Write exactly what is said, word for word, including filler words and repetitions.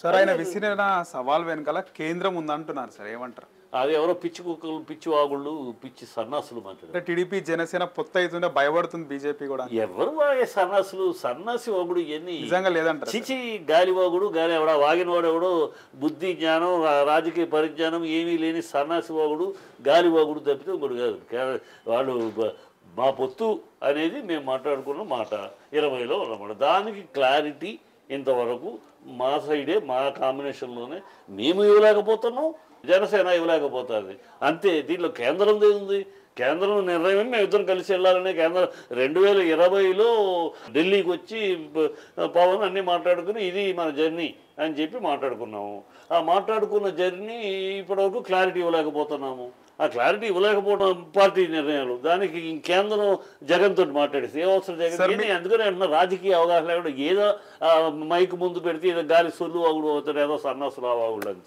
Sir ఆయన విసిరిన సవాల్ వెనకాల కేంద్రం ఉందంటున్నారు సార్, ఏమంటారు? అది ఎవరో పిచ్చి కుక్కలు, పిచ్చి వాగుళ్ళు, పిచ్చి సన్నాసులు మాట్లాడారు. టీడీపీ జనసేన పొత్తు అవుతుంటే భయపడుతుంది బీజేపీ కూడా. ఎవరు వాగే సన్నాసులు, సన్నాసి వాగుడు ఇవన్నీ నిజంగా లేదంటారు. చిచి గాలి వాగుడు, గాలి ఎవడా వాగిన వాడు ఎవడో బుద్ధి జ్ఞానం రాజకీయ పరిజ్ఞానం ఏమీ లేని సన్నాసి వాగుడు, గాలి వాగుడు తప్పితే ఇంకోటి కాదు. వాళ్ళు మా పొత్తు అనేది మేము మాట్లాడుకున్న మాట ఇరవైలో ఉన్నమాట, దానికి క్లారిటీ ఇంతవరకు మా సైడే మా కాంబినేషన్లోనే మేము ఇవ్వలేకపోతున్నాం, జనసేన ఇవ్వలేకపోతుంది అంతే. దీంట్లో కేంద్రం ఉంది, కేంద్రం నిర్ణయం మేము ఇద్దరం కలిసి వెళ్ళాలనే కేంద్రం రెండు వేల ఇరవైలో ఢిల్లీకి వచ్చి పవన్ అన్నీ మాట్లాడుకుని ఇది మన జర్నీ అని చెప్పి మాట్లాడుకున్నాము. ఆ మాట్లాడుకున్న జర్నీ ఇప్పటివరకు క్లారిటీ ఇవ్వలేకపోతున్నాము. ఆ క్లారిటీ ఇవ్వలేకపోవడం పార్టీ నిర్ణయాలు, దానికి కేంద్రం జగన్ తోటి మాట్లాడేసి ఏమవసరం జగన్. అందుకనే అంటున్నా రాజకీయ అవగాహన లేకుండా ఏదో మైక్ ముందు పెడితే ఏదో గాలి సొల్లు వాగుడు అవుతాడు, ఏదో సన్నాసులు వాగుడు అంతే.